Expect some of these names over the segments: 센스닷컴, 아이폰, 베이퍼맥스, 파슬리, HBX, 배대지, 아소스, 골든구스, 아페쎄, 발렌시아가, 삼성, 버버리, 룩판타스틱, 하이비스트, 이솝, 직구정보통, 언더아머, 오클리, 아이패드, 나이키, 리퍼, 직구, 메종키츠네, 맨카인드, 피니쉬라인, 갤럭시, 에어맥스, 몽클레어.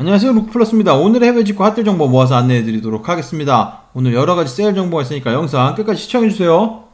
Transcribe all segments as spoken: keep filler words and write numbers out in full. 안녕하세요, 룩플러스입니다. 오늘의 해외 직구 핫딜 정보 모아서 안내해드리도록 하겠습니다. 오늘 여러가지 세일 정보가 있으니까 영상 끝까지 시청해주세요.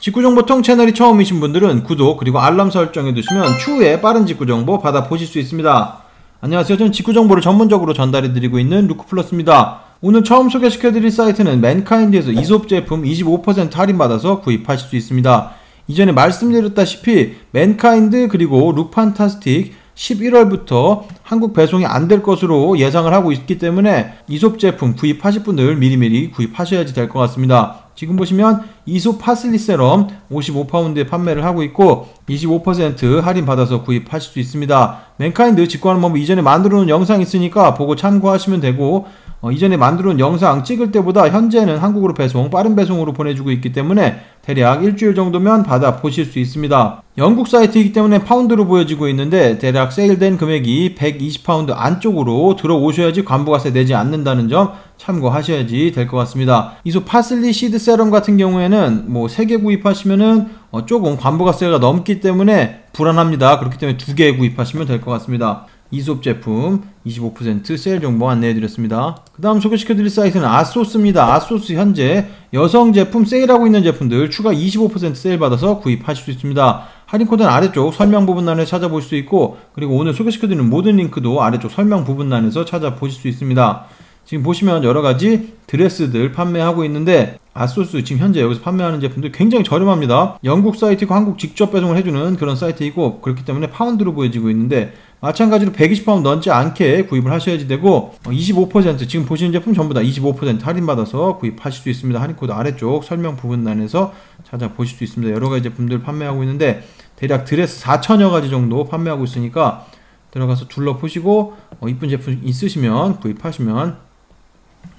직구정보통 채널이 처음이신 분들은 구독 그리고 알람 설정해두시면 추후에 빠른 직구정보 받아보실 수 있습니다. 안녕하세요, 저는 직구정보를 전문적으로 전달해드리고 있는 루크플러스입니다. 오늘 처음 소개시켜드릴 사이트는 맨카인드에서 이솝 제품 이십오 퍼센트 할인받아서 구입하실 수 있습니다. 이전에 말씀드렸다시피 맨카인드 그리고 룩판타스틱 십일월부터 한국 배송이 안 될 것으로 예상을 하고 있기 때문에 이솝 제품 구입하실 분들 미리미리 구입하셔야지 될 것 같습니다. 지금 보시면 이솝 파슬리 세럼 오십오 파운드에 판매를 하고 있고 이십오 퍼센트 할인 받아서 구입하실 수 있습니다. 맨카인드 직구하는 방법 이전에 만들어놓은 영상 있으니까 보고 참고하시면 되고, 어, 이전에 만들어놓은 영상 찍을 때보다 현재는 한국으로 배송, 빠른 배송으로 보내주고 있기 때문에 대략 일주일 정도면 받아 보실 수 있습니다. 영국 사이트이기 때문에 파운드로 보여지고 있는데 대략 세일된 금액이 백이십 파운드 안쪽으로 들어오셔야지 관부가세 내지 않는다는 점 참고하셔야지 될 것 같습니다. 이솝 파슬리 시드 세럼 같은 경우에는 뭐 세 개 구입하시면은 어 조금 관부가세가 넘기 때문에 불안합니다. 그렇기 때문에 두 개 구입하시면 될 것 같습니다. 이솝 제품 이십오 퍼센트 세일 정보 안내해드렸습니다. 그 다음 소개시켜드릴 사이트는 아소스입니다. 아소스 현재 여성 제품 세일하고 있는 제품들 추가 이십오 퍼센트 세일 받아서 구입하실 수 있습니다. 할인코드는 아래쪽 설명 부분란에 찾아볼 수 있고, 그리고 오늘 소개시켜드리는 모든 링크도 아래쪽 설명 부분란에서 찾아보실 수 있습니다. 지금 보시면 여러가지 드레스들 판매하고 있는데 아소스 지금 현재 여기서 판매하는 제품들 굉장히 저렴합니다. 영국 사이트고 한국 직접 배송을 해주는 그런 사이트이고 그렇기 때문에 파운드로 보여지고 있는데 마찬가지로 백이십 파운드 넘지 않게 구입을 하셔야지 되고, 이십오 퍼센트 지금 보시는 제품 전부 다 이십오 퍼센트 할인받아서 구입하실 수 있습니다. 할인코드 아래쪽 설명 부분란에서 찾아보실 수 있습니다. 여러가지 제품들 판매하고 있는데 대략 드레스 사천여 가지 정도 판매하고 있으니까 들어가서 둘러보시고 어, 이쁜 제품 있으시면 구입하시면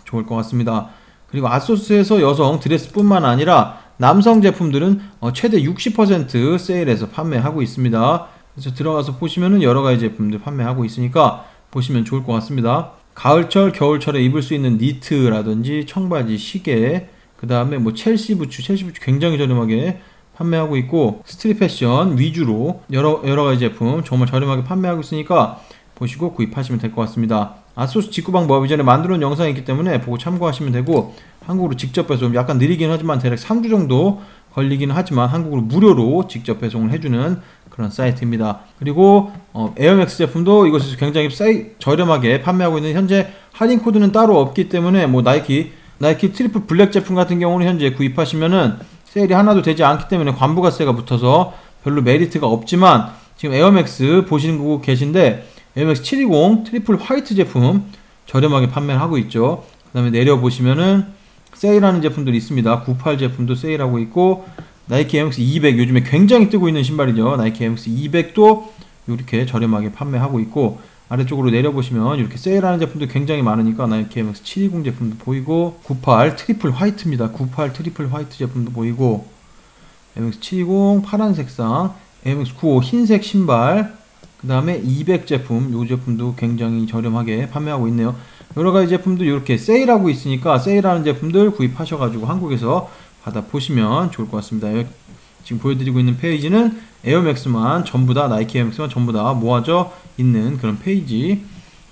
좋을 것 같습니다. 그리고 아소스에서 여성 드레스뿐만 아니라 남성 제품들은 어, 최대 육십 퍼센트 세일해서 판매하고 있습니다. 그래서 들어가서 보시면은 여러가지 제품들 판매하고 있으니까 보시면 좋을 것 같습니다. 가을철 겨울철에 입을 수 있는 니트라든지 청바지, 시계, 그 다음에 뭐 첼시 부츠 첼시 부츠 굉장히 저렴하게 판매하고 있고, 스트릿 패션 위주로 여러, 여러가지 제품 정말 저렴하게 판매하고 있으니까 보시고 구입하시면 될 것 같습니다. 아소스 직구 방법 이전에 만들어놓은 영상이 있기 때문에 보고 참고하시면 되고, 한국으로 직접 배송 약간 느리긴 하지만 대략 삼 주 정도 걸리긴 하지만 한국으로 무료로 직접 배송을 해주는 그런 사이트입니다. 그리고 어, 에어맥스 제품도 이곳에서 굉장히 싸이, 저렴하게 판매하고 있는, 현재 할인 코드는 따로 없기 때문에 뭐 나이키 나이키 트리플 블랙 제품 같은 경우는 현재 구입하시면은 세일이 하나도 되지 않기 때문에 관부가세가 붙어서 별로 메리트가 없지만, 지금 에어맥스 보시는 거 계신데 에어맥스 칠이공 트리플 화이트 제품 저렴하게 판매를 하고 있죠. 그 다음에 내려보시면은 세일하는 제품들이 있습니다. 구십팔 제품도 세일하고 있고, 나이키 에어맥스 이백 요즘에 굉장히 뜨고 있는 신발이죠. 나이키 에어맥스 이백도 이렇게 저렴하게 판매하고 있고, 아래쪽으로 내려보시면 이렇게 세일하는 제품도 굉장히 많으니까 나이키 에어맥스 칠이공 제품도 보이고, 구십팔 트리플 화이트입니다. 구십팔 트리플 화이트 제품도 보이고, 에어맥스 칠이공 파란 색상, 에어맥스 구십오 흰색 신발, 그 다음에 이백 제품, 요 제품도 굉장히 저렴하게 판매하고 있네요. 여러가지 제품도 이렇게 세일하고 있으니까 세일하는 제품들 구입하셔가지고 한국에서 받아 보시면 좋을 것 같습니다. 지금 보여드리고 있는 페이지는 에어맥스만 전부 다, 나이키 에어맥스만 전부 다 모아져 있는 그런 페이지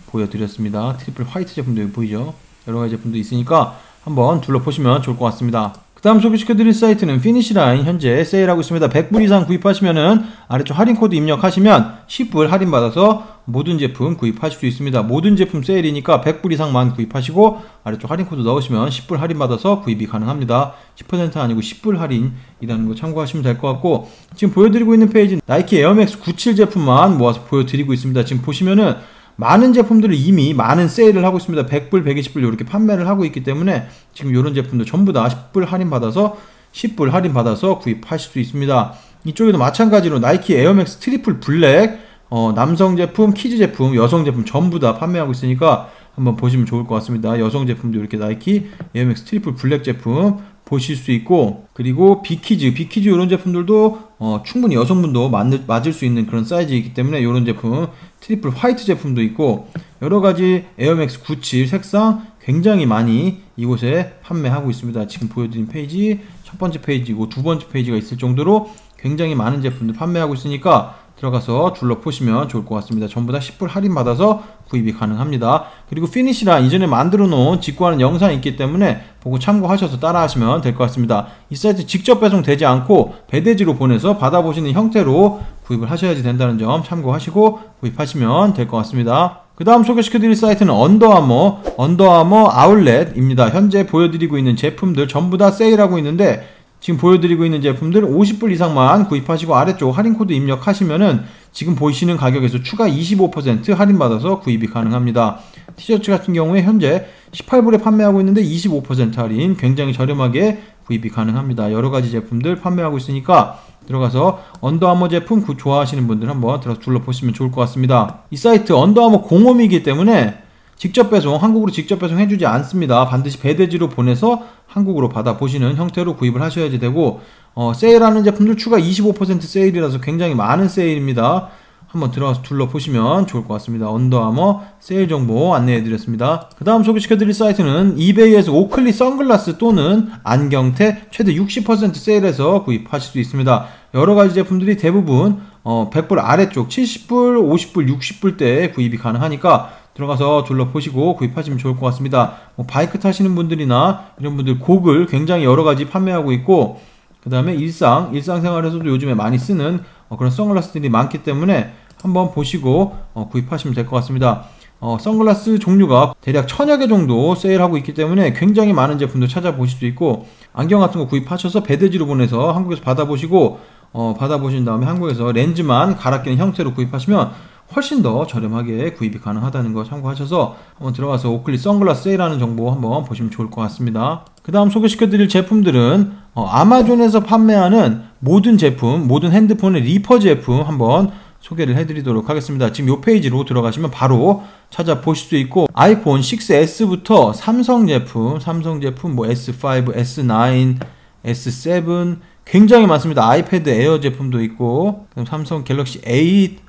보여드렸습니다. 트리플 화이트 제품도 여기 보이죠. 여러가지 제품도 있으니까 한번 둘러보시면 좋을 것 같습니다. 그 다음 소개시켜드릴 사이트는 피니쉬라인 현재 세일하고 있습니다. 백 불 이상 구입하시면은 아래쪽 할인코드 입력하시면 십 불 할인받아서 모든 제품 구입하실 수 있습니다. 모든 제품 세일이니까 백 불 이상만 구입하시고 아래쪽 할인코드 넣으시면 십 불 할인받아서 구입이 가능합니다. 십 퍼센트 아니고 십 불 할인이라는 거 참고하시면 될 것 같고, 지금 보여드리고 있는 페이지는 나이키 에어맥스 구십칠 제품만 모아서 보여드리고 있습니다. 지금 보시면은 많은 제품들을 이미 많은 세일을 하고 있습니다. 백 불, 백이십 불 이렇게 판매를 하고 있기 때문에 지금 이런 제품도 전부 다 십 불 할인받아서 십 불 할인받아서 구입하실 수 있습니다. 이쪽에도 마찬가지로 나이키 에어맥스 트리플 블랙, 어, 남성 제품, 키즈 제품, 여성 제품 전부 다 판매하고 있으니까 한번 보시면 좋을 것 같습니다. 여성 제품도 이렇게 나이키 에어맥스 트리플 블랙 제품 보실 수 있고, 그리고 비키즈, 비키즈 이런 제품들도 어, 충분히 여성분도 맞는, 맞을 수 있는 그런 사이즈이기 때문에 이런 제품 트리플 화이트 제품도 있고, 여러가지 에어맥스 구십칠 색상 굉장히 많이 이곳에 판매하고 있습니다. 지금 보여드린 페이지 첫 번째 페이지고 두 번째 페이지가 있을 정도로 굉장히 많은 제품들 판매하고 있으니까 들어가서 둘러보시면 좋을 것 같습니다. 전부 다 십 불 할인 받아서 구입이 가능합니다. 그리고 피니쉬라인 이전에 만들어 놓은 직구하는 영상이 있기 때문에 보고 참고하셔서 따라 하시면 될 것 같습니다. 이 사이트 직접 배송되지 않고 배대지로 보내서 받아보시는 형태로 구입을 하셔야지 된다는 점 참고하시고 구입하시면 될 것 같습니다. 그 다음 소개시켜드릴 사이트는 언더아머, 언더아머 아울렛입니다. 현재 보여드리고 있는 제품들 전부 다 세일하고 있는데 지금 보여드리고 있는 제품들 오십 불 이상만 구입하시고 아래쪽 할인코드 입력하시면은 지금 보이시는 가격에서 추가 이십오 퍼센트 할인받아서 구입이 가능합니다. 티셔츠 같은 경우에 현재 십팔 불에 판매하고 있는데 이십오 퍼센트 할인, 굉장히 저렴하게 구입이 가능합니다. 여러가지 제품들 판매하고 있으니까 들어가서 언더아머 제품 좋아하시는 분들 한번 들어서 둘러보시면 좋을 것 같습니다. 이 사이트 언더아머 공홈이기 때문에 직접 배송, 한국으로 직접 배송 해주지 않습니다. 반드시 배대지로 보내서 한국으로 받아보시는 형태로 구입을 하셔야지 되고, 어, 세일하는 제품들 추가 이십오 퍼센트 세일이라서 굉장히 많은 세일입니다. 한번 들어가서 둘러보시면 좋을 것 같습니다. 언더아머 세일 정보 안내해드렸습니다. 그 다음 소개시켜드릴 사이트는 이베이에서 오클리 선글라스 또는 안경테 최대 육십 퍼센트 세일해서 구입하실 수 있습니다. 여러가지 제품들이 대부분 어, 백 불 아래쪽 칠십 불, 오십 불, 육십 불대에 구입이 가능하니까 들어가서 둘러보시고 구입하시면 좋을 것 같습니다. 뭐 바이크 타시는 분들이나 이런 분들 고글 굉장히 여러가지 판매하고 있고, 그 다음에 일상, 일상생활에서도 요즘에 많이 쓰는 어, 그런 선글라스들이 많기 때문에 한번 보시고 어, 구입하시면 될 것 같습니다. 어, 선글라스 종류가 대략 천여 개 정도 세일하고 있기 때문에 굉장히 많은 제품도 찾아보실 수 있고, 안경 같은 거 구입하셔서 배대지로 보내서 한국에서 받아보시고 어, 받아보신 다음에 한국에서 렌즈만 갈아 끼는 형태로 구입하시면 훨씬 더 저렴하게 구입이 가능하다는 거 참고하셔서 한번 들어가서 오클리 선글라스 세일하는 정보 한번 보시면 좋을 것 같습니다. 그 다음 소개시켜드릴 제품들은 어, 아마존에서 판매하는 모든 제품, 모든 핸드폰의 리퍼 제품 한번 소개를 해드리도록 하겠습니다. 지금 이 페이지로 들어가시면 바로 찾아보실 수 있고, 아이폰 식스 에스부터 삼성 제품, 삼성 제품 뭐 에스 파이브, 에스 나인, 에스 세븐 굉장히 많습니다. 아이패드 에어 제품도 있고, 그다음 삼성 갤럭시 에잇,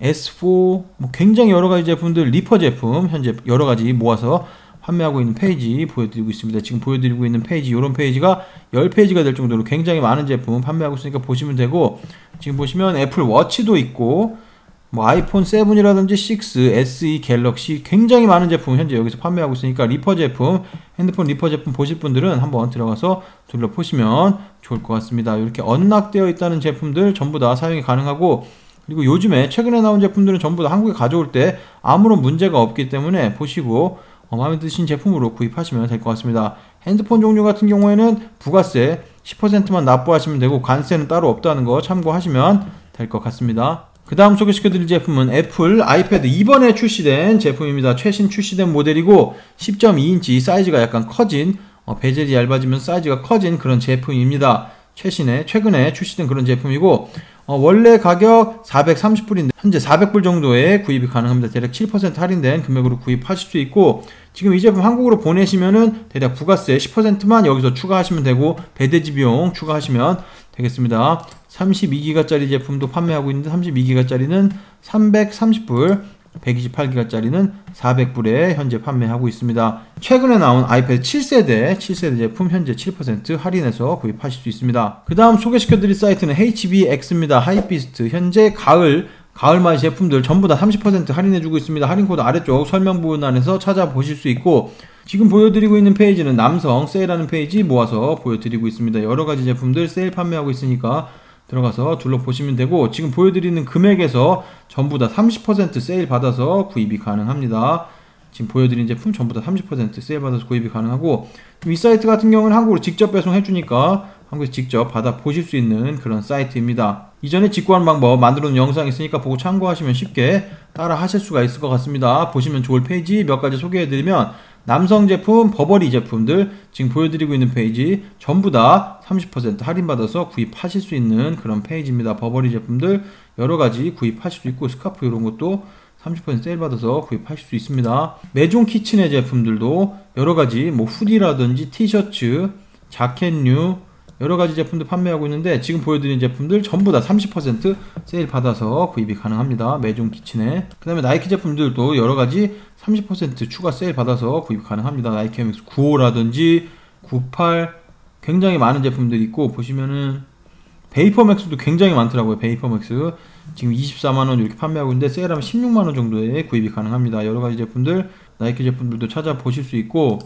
에스 포 뭐 굉장히 여러가지 제품들, 리퍼 제품 현재 여러가지 모아서 판매하고 있는 페이지 보여드리고 있습니다. 지금 보여드리고 있는 페이지, 이런 페이지가 십 페이지가 될 정도로 굉장히 많은 제품 판매하고 있으니까 보시면 되고, 지금 보시면 애플 워치도 있고 뭐 아이폰 칠이라든지 육, 에스이, 갤럭시 굉장히 많은 제품 현재 여기서 판매하고 있으니까 리퍼 제품, 핸드폰 리퍼 제품 보실 분들은 한번 들어가서 둘러보시면 좋을 것 같습니다. 이렇게 언락되어 있다는 제품들 전부 다 사용이 가능하고, 그리고 요즘에 최근에 나온 제품들은 전부 다 한국에 가져올 때 아무런 문제가 없기 때문에 보시고 어, 마음에 드신 제품으로 구입하시면 될 것 같습니다. 핸드폰 종류 같은 경우에는 부가세 십 퍼센트만 납부하시면 되고 관세는 따로 없다는 거 참고하시면 될 것 같습니다. 그 다음 소개시켜드릴 제품은 애플 아이패드 이번에 출시된 제품입니다. 최신 출시된 모델이고 십 점 이 인치 사이즈가 약간 커진, 어, 베젤이 얇아지면 사이즈가 커진 그런 제품입니다. 최신에 최근에 출시된 그런 제품이고, 어, 원래 가격 사백삼십 불인데 현재 사백 불 정도에 구입이 가능합니다. 대략 칠 퍼센트 할인된 금액으로 구입하실 수 있고, 지금 이 제품 한국으로 보내시면은 대략 부가세 십 퍼센트만 여기서 추가하시면 되고 배대지 비용 추가하시면 되겠습니다. 삼십이 기가짜리 제품도 판매하고 있는데 삼십이 기가짜리는 삼백삼십 불, 백이십팔 기가짜리는 사백 불에 현재 판매하고 있습니다. 최근에 나온 아이패드 칠 세대, 칠 세대 제품 현재 칠 퍼센트 할인해서 구입하실 수 있습니다. 그 다음 소개시켜드릴 사이트는 에이치비엑스입니다. 하이비스트 현재 가을, 가을맞이 제품들 전부 다 삼십 퍼센트 할인해주고 있습니다. 할인코드 아래쪽 설명 부분 안에서 찾아보실 수 있고, 지금 보여드리고 있는 페이지는 남성 세일하는 페이지 모아서 보여드리고 있습니다. 여러가지 제품들 세일 판매하고 있으니까 들어가서 둘러보시면 되고, 지금 보여드리는 금액에서 전부 다 삼십 퍼센트 세일 받아서 구입이 가능합니다. 지금 보여드린 제품 전부 다 삼십 퍼센트 세일 받아서 구입이 가능하고, 이 사이트 같은 경우는 한국으로 직접 배송해주니까 한국에서 직접 받아보실 수 있는 그런 사이트입니다. 이전에 직구하는 방법 만들어놓은 영상이 있으니까 보고 참고하시면 쉽게 따라 하실 수가 있을 것 같습니다. 보시면 좋을 페이지 몇 가지 소개해드리면, 남성 제품, 버버리 제품들 지금 보여드리고 있는 페이지 전부 다 삼십 퍼센트 할인받아서 구입하실 수 있는 그런 페이지입니다. 버버리 제품들 여러가지 구입하실 수 있고, 스카프 이런 것도 삼십 퍼센트 세일받아서 구입하실 수 있습니다. 메종키츠네 제품들도 여러가지 뭐 후디라든지 티셔츠, 자켓류 여러가지 제품들 판매하고 있는데 지금 보여드린 제품들 전부 다 삼십 퍼센트 세일 받아서 구입이 가능합니다. 메종키츠네. 그 다음에 나이키 제품들도 여러가지 삼십 퍼센트 추가 세일 받아서 구입 가능합니다. 나이키 에어맥스 구십오라든지 구십팔 굉장히 많은 제품들이 있고, 보시면은 베이퍼맥스도 굉장히 많더라고요. 베이퍼맥스 지금 이십사만 원 이렇게 판매하고 있는데 세일하면 십육만 원 정도에 구입이 가능합니다. 여러가지 제품들, 나이키 제품들도 찾아보실 수 있고,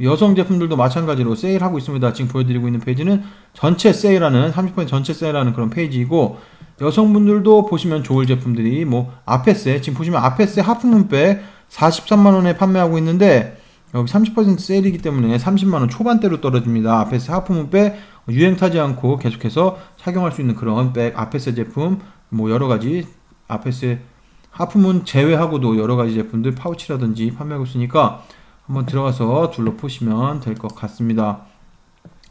여성 제품들도 마찬가지로 세일하고 있습니다. 지금 보여드리고 있는 페이지는 전체 세일하는, 삼십 퍼센트 전체 세일하는 그런 페이지이고, 여성분들도 보시면 좋을 제품들이 뭐 아페쎄, 지금 보시면 아페쎄 하프문백 사십삼만 원에 판매하고 있는데 여기 삼십 퍼센트 세일이기 때문에 삼십만 원 초반대로 떨어집니다. 아페쎄 하프문백 유행 타지 않고 계속해서 착용할 수 있는 그런 백, 아페쎄 제품 뭐 여러가지, 아페쎄 하프문 제외하고도 여러가지 제품들 파우치라든지 판매하고 있으니까 한번 들어가서 둘러보시면 될 것 같습니다.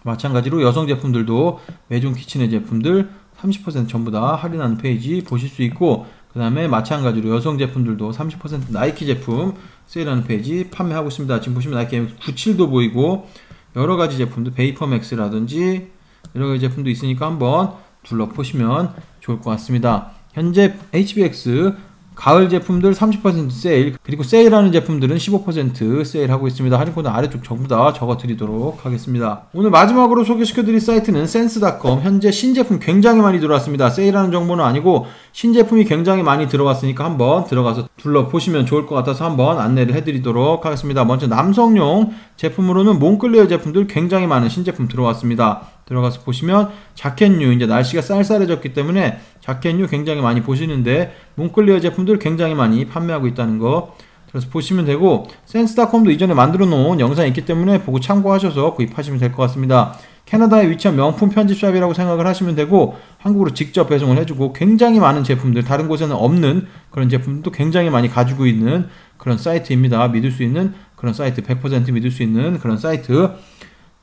마찬가지로 여성 제품들도 메종키츠네 제품들 삼십 퍼센트 전부 다 할인하는 페이지 보실 수 있고, 그 다음에 마찬가지로 여성 제품들도 삼십 퍼센트 나이키 제품 세일하는 페이지 판매하고 있습니다. 지금 보시면 나이키 구십칠도 보이고 여러가지 제품들 베이퍼맥스라든지 여러가지 제품도 있으니까 한번 둘러보시면 좋을 것 같습니다. 현재 에이치비엑스 가을 제품들 삼십 퍼센트 세일, 그리고 세일하는 제품들은 십오 퍼센트 세일하고 있습니다. 할인코드 아래쪽 전부 다 적어드리도록 하겠습니다. 오늘 마지막으로 소개시켜드릴 사이트는 센스닷컴. 현재 신제품 굉장히 많이 들어왔습니다. 세일하는 정보는 아니고 신제품이 굉장히 많이 들어왔으니까 한번 들어가서 둘러보시면 좋을 것 같아서 한번 안내를 해드리도록 하겠습니다. 먼저 남성용 제품으로는 몽클레어 제품들 굉장히 많은 신제품 들어왔습니다. 들어가서 보시면 자켓류, 이제 날씨가 쌀쌀해졌기 때문에 자켓류 굉장히 많이 보시는데 몽클레어 제품들 굉장히 많이 판매하고 있다는 거 그래서 보시면 되고, 센스닷컴도 이전에 만들어 놓은 영상이 있기 때문에 보고 참고하셔서 구입하시면 될 것 같습니다. 캐나다에 위치한 명품 편집샵이라고 생각을 하시면 되고, 한국으로 직접 배송을 해주고 굉장히 많은 제품들, 다른 곳에는 없는 그런 제품도 굉장히 많이 가지고 있는 그런 사이트입니다. 믿을 수 있는 그런 사이트, 백 퍼센트 믿을 수 있는 그런 사이트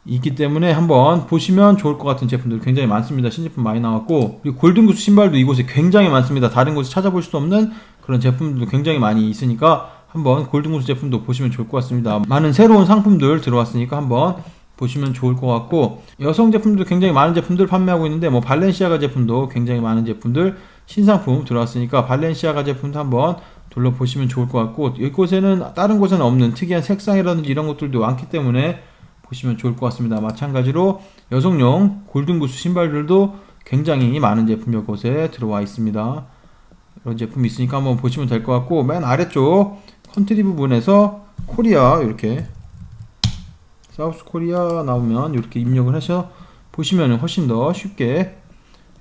있기 때문에 한번 보시면 좋을 것 같은 제품들 굉장히 많습니다. 신제품 많이 나왔고, 그리고 골든구스 신발도 이곳에 굉장히 많습니다. 다른 곳에 찾아볼 수 없는 그런 제품들도 굉장히 많이 있으니까 한번 골든구스 제품도 보시면 좋을 것 같습니다. 많은 새로운 상품들 들어왔으니까 한번 보시면 좋을 것 같고, 여성 제품도 굉장히 많은 제품들 판매하고 있는데 뭐 발렌시아가 제품도 굉장히 많은 제품들 신상품 들어왔으니까 발렌시아가 제품도 한번 둘러보시면 좋을 것 같고, 이곳에는 다른 곳에는 없는 특이한 색상이라든지 이런 것들도 많기 때문에 보시면 좋을 것 같습니다. 마찬가지로 여성용 골든구스 신발들도 굉장히 많은 제품이 이곳에 들어와 있습니다. 이런 제품이 있으니까 한번 보시면 될 것 같고, 맨 아래쪽 컨트리 부분에서 코리아, 이렇게 사우스 코리아 나오면 이렇게 입력을 해서 보시면 훨씬 더 쉽게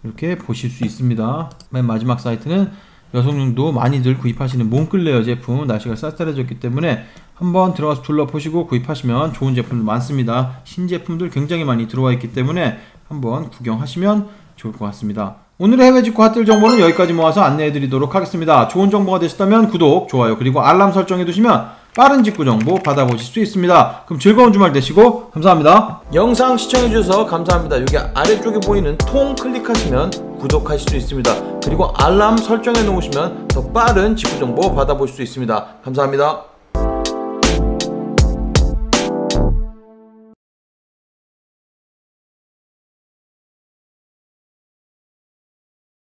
이렇게 보실 수 있습니다. 맨 마지막 사이트는 여성용도 많이들 구입하시는 몽클레어 제품, 날씨가 쌀쌀해졌기 때문에 한번 들어가서 둘러보시고 구입하시면 좋은 제품들 많습니다. 신제품들 굉장히 많이 들어와 있기 때문에 한번 구경하시면 좋을 것 같습니다. 오늘의 해외 직구 핫딜 정보는 여기까지 모아서 안내해드리도록 하겠습니다. 좋은 정보가 되셨다면 구독, 좋아요, 그리고 알람 설정해두시면 빠른 직구 정보 받아보실 수 있습니다. 그럼 즐거운 주말 되시고 감사합니다. 영상 시청해주셔서 감사합니다. 여기 아래쪽에 보이는 통 클릭하시면 구독하실 수 있습니다. 그리고 알람 설정해놓으시면 더 빠른 직구 정보 받아보실 수 있습니다. 감사합니다.